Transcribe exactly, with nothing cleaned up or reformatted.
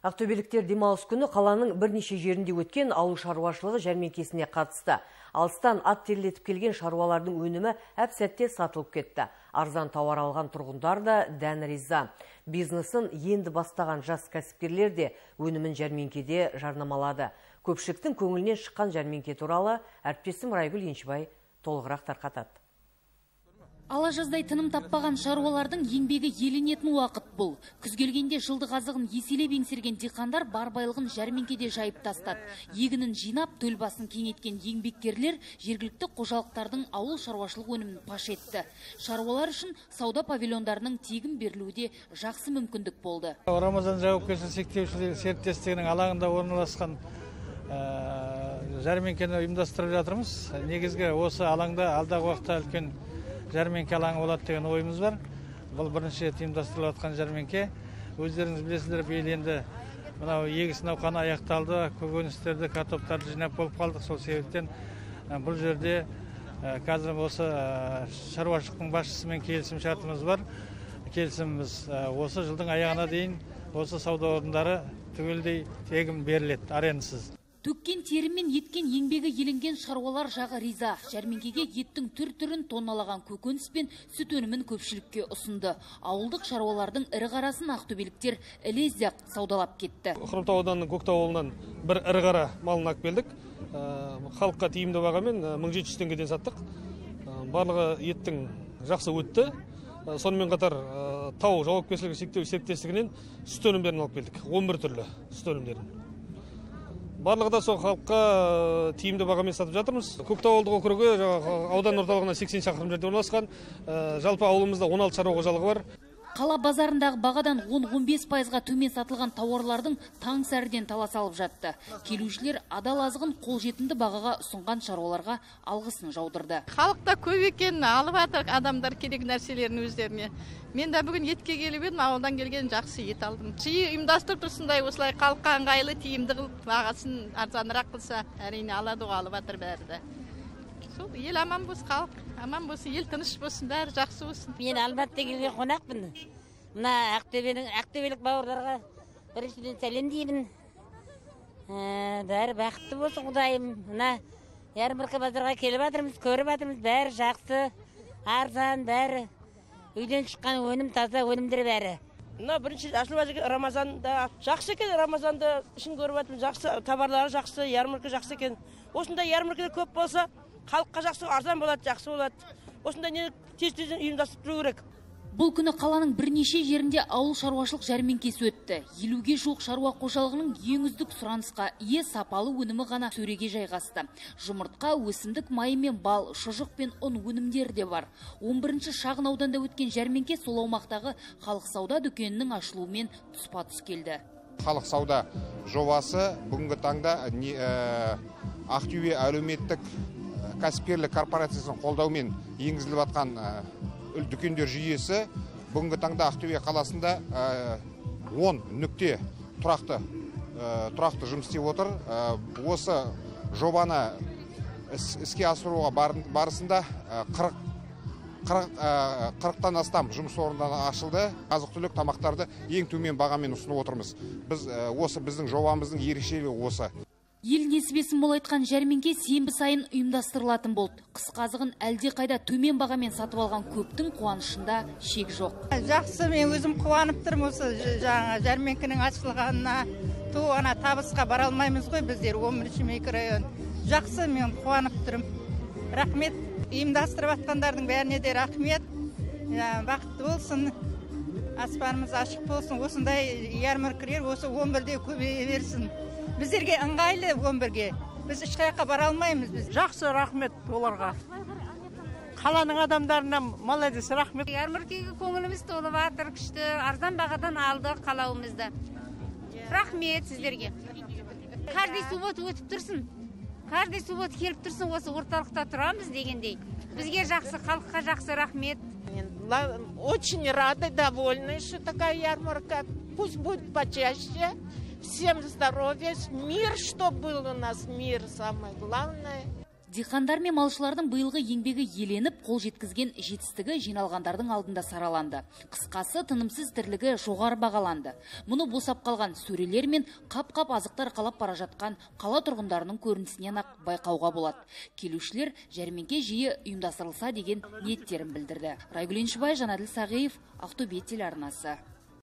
Ақтөбеліктер демалыс күні қаланың бірнеше жерінде өткен ауыл шаруашылығы жәрмеңкесіне қатысты. Алыстан ат терлетіп келген шаруалардың өнімі әп-сәтте сатылып кетті. Арзан тауар алған тұрғындар да дән риза. Бизнесін енді бастаған жас кәсіпкерлер де өнімін жәрмеңкеде жарнамалады. Көпшіліктің көңілінен шыққан жәрмеңке туралы әріптесім Раygül Енчибай толығырақ тарқатады. Ала жаздай тыным таппаған шаруалардың еңбегі еленетін уақыт бұл. Күз келгенде жылдық азығын еселеп еңсерген диқандар бар байлығын жәрмеңкеде жайып тастады. Егінін жинап, төлбасын кеңейткен еңбеккерлер жергілікті қожалықтардың ауыл шаруашылық өнімін паш етті. Шаруалар үшін сауда павильондарының тегін берілуде жақсы мүмкіндік болды. Рамазан жауапкершілігі шектеушілер серіктестігінің алаңында орналасқан жәрмеңкені ұйымдастырып жатырмыз. Негізгі осы алаңда алдағы уақытта үлкен Jermen kalan olad degen oyumuz var. Valbarniş timdastırılıp atkan jermenke. Özleriniz bilesizler beyli endi mınau egis nauqanı ayaqtaldı, kөгөністерді, картоптарды жинап болып қалдық. Сол себептен бұл жерде қазір осы шаруашылықтың басшысымен келісім шартымыз бар. Келісіміміз осы жылдың аяғына дейін осы сауда орындары түгелдей тегін беріледі, арендасыз. Төккен терімен еткен еңбегі еленген шаруалар жағы риза. Жәрмеңкеге еттің түр-түрін тонналаған көкөніс пен сүт өнімін көпшілікке ұсынды. Ауылдық шаруалардың ірі қарасын ақтөбеліктер ілез-ақ саудалап кетті. Хромтау ауданының Көктау ауылынан бір ірі қара малын алып келдік. Халыққа тиімді бағамен мың жеті жүз теңгеден саттық. Барлығы еттің жақсы өтті. Сонымен қатар Тау жауапкершілігі шектеу серіктестігінен сүт өнімдерін алып келдік. он бір түрлі сүт өнімдерін. Барлығы да сол халыққа тиімді бағамен сатып жатырмыз. Көктау ауылдық округі аудан орталығына сексен шақырым жерде орналасқан. Жалпы ауылымызда он алты шаруа қожалығы бар. Қала базарындағы бағадан он он бес пайызға төмен сатылған тауарлардың таң сәріден талас алып жатты. Келушілер адал азығын қолжетімді бағаға ұсынған шаруаларға алғысын жаудырды. Халықта көп екен, алып жатыр адамдар керек нәрселерін өздеріне. Мен де бүгін етке келіп едім, ауылдан келген жақсы ет алдым. Жиі ұйымдастырып тұрсындай осылай халыққа ыңғайлы, тиімді қылып, бағасын арзанырақ қылса, әрине алады, алып жатыр бәрі де. Сол ел аман болсын, халық аман болсын, ел тыныш болсын, бәрі жақсы болсын. Мен албатта келген қонақпын. Мына Ақтөбенің, ақтөбелік бауырларға біріншіден сәлем деймін. Бәрі бақытты болсын, Құдайым. Мына ярмарқа базарға келіп жатырмыз, көріп жатырмыз, бәрі жақсы, арзан, бәрі үйден шыққан өнім, таза өнімдер бәрі. Мына бірінші ашылып жатқан Рамазанда жақсы екен, Рамазанда ішін көріп жатырмыз, жақсы товарлары жақсы, ярмарқа жақсы екен. Осындай ярмаркада көп болса, халыққа жақсы арзан болады, жақсы болады. Осында не тез-тез ұйымдастырып тұру керек. Бұл күні қаланың бірнеше жерінде ауыл шаруашылық жәрмеңкесі өтті. елуге жуық шаруа қожалығының ең үздік сұранысқа ие сапалы өнімі ғана сөреге жайғасты. Жұмыртқа, өсімдік майы мен бал, шұжық пен ұн өнімдері де бар. он бірінші шағын ауданда өткен жәрмеңке Солаумақтағы халық сауда дүкенінің ашылуымен тұспа-тұс келді. Халық сауда жобасы бүгінгі таңда Aktobe әлеуметтік кәсіпкерлік корпорациясының қолдауымен енгізіліп атқан дүкендер жүйесі бүгінгі таңда Aktobe қаласында он нүкте тұрақты тұрақты жұмыс істеп отыр. Осы жобаны іске асыруға барысында қырықтан астам жұмыс орындары ашылды. Азық-түлік тамақтарды ең төмен бағамен ұсынып отырмыз. Біз осы біздің жобамыздың ерекшелігі осы. Ел несібесін молайтқан жәрменке сенбі сайын ұйымдастырылатын болды. Қысқазығын әлдикайда төмен бағамен сатып алған көптің қуанышында шек жоқ. Жақсы, мен өзім қуанып тұрмын осы жәрменкенің ашылғанына. Туғана табысқа бара алмаймыз ғой біздер он бірінші район. Жақсы, мен қуанып тұрмын. Рахмет, ұйымдастырып атқандардың бәріне де рахмет. Бақытты болсын. Аспанымыз ашық болсын. Осындай ярмаркалар осы он бірде көбейе берсін. Біздерге ыңғайлы Gönberg'ге. Біз іш қайыққа бара алмаймыз біз. Жақсы, рахмет оларға. Қаланың адамдарына молодец, рахмет. Ярмаркеге көңіліміз толып жатыр, күшті арзан бағадан алдық қалауымызда. Рахмет сіздерге. Каждый суббота өтіп тұрсын. Каждый суббота келіп тұрсын, осы орталықта тұрамыз дегендей. Бізге жақсы, халыққа жақсы, рахмет. Очень рада, довольна, что такая ярмарка. Пусть будет почаще. Всем здоровья, мир, что был у нас, мир самое главное. Диқандар мен малшылардың быйылғы еңбегі еленіп, қол жеткізген жетістігі жиналғандардың алдында сараланды. Қысқасы, тынымсыз тірлігі жоғары бағаланды. Мұны босап қалған сөрелер мен қап-қап азықтар қалап бара жатқан қала тұрғындарының көрінісінен ақ байқауға болады. Келушілер жәрменке жиі ұйымдастырылса деген ниеттерін білдірді. Raygül Enchibay, Жанаділ Сағиев, Aktobe телеарнасы.